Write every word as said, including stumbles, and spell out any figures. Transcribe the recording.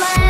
plan.